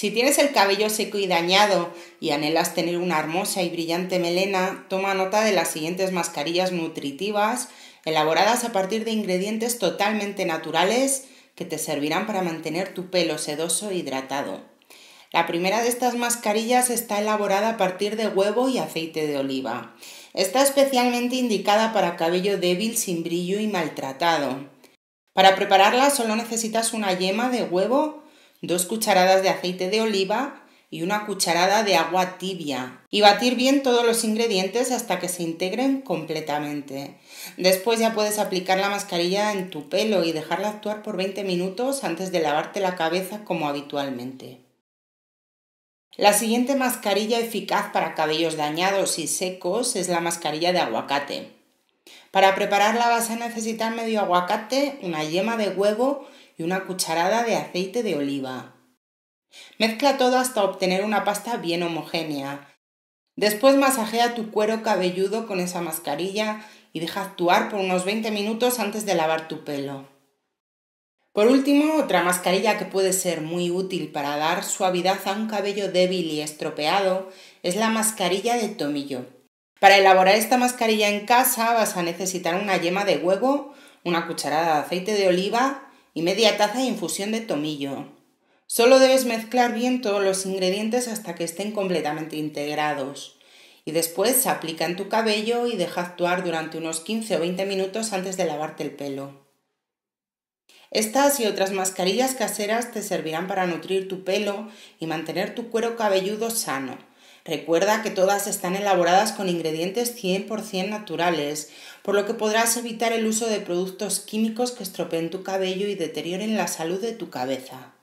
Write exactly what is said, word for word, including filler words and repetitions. Si tienes el cabello seco y dañado y anhelas tener una hermosa y brillante melena, toma nota de las siguientes mascarillas nutritivas elaboradas a partir de ingredientes totalmente naturales que te servirán para mantener tu pelo sedoso e hidratado. La primera de estas mascarillas está elaborada a partir de huevo y aceite de oliva. Está especialmente indicada para cabello débil, sin brillo y maltratado. Para prepararla solo necesitas una yema de huevo, dos cucharadas de aceite de oliva y una cucharada de agua tibia, y batir bien todos los ingredientes hasta que se integren completamente. Después ya puedes aplicar la mascarilla en tu pelo y dejarla actuar por veinte minutos antes de lavarte la cabeza como habitualmente. La siguiente mascarilla eficaz para cabellos dañados y secos es la mascarilla de aguacate. Para prepararla vas a necesitar medio aguacate, una yema de huevo y una cucharada de aceite de oliva. Mezcla todo hasta obtener una pasta bien homogénea. Después masajea tu cuero cabelludo con esa mascarilla y deja actuar por unos veinte minutos antes de lavar tu pelo. Por último, otra mascarilla que puede ser muy útil para dar suavidad a un cabello débil y estropeado es la mascarilla de tomillo. Para elaborar esta mascarilla en casa vas a necesitar una yema de huevo, una cucharada de aceite de oliva y media taza de infusión de tomillo. Solo debes mezclar bien todos los ingredientes hasta que estén completamente integrados y después se aplica en tu cabello y deja actuar durante unos quince o veinte minutos antes de lavarte el pelo. Estas y otras mascarillas caseras te servirán para nutrir tu pelo y mantener tu cuero cabelludo sano. Recuerda que todas están elaboradas con ingredientes cien por cien naturales, por lo que podrás evitar el uso de productos químicos que estropeen tu cabello y deterioren la salud de tu cabeza.